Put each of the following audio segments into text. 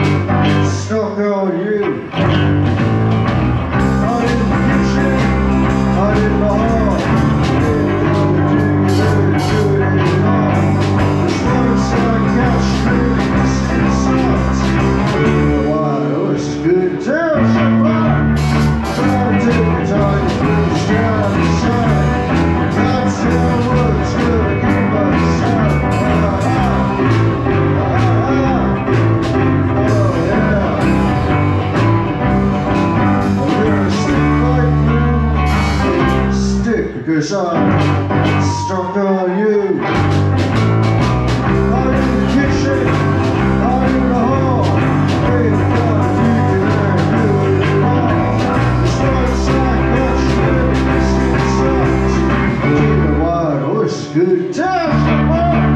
Stuck on you. Out in the kitchen, out in the hall. The stories on the couch, really, the wine looks good, tales of mine. Try to take the time to finish down the side. Not sure what's good, but it's because I'm stuck on you. Out in the kitchen, out in the hall. Ain't got you can do it all. It's not like much, but it's inside. Keep it wide, oh, it's good times to work.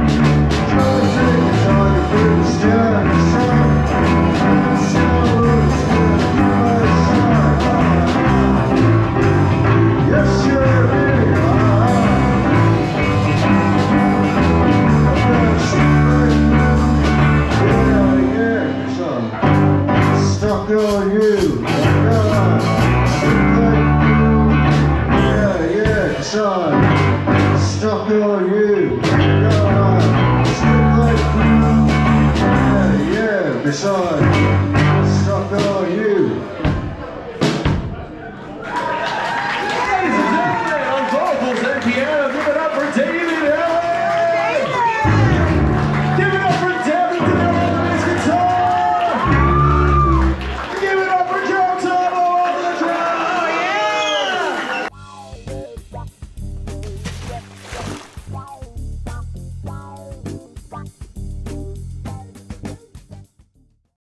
Try to take the time to bring us down the sun. It's how it's going to be my side. Yes, sure. Stuck on you.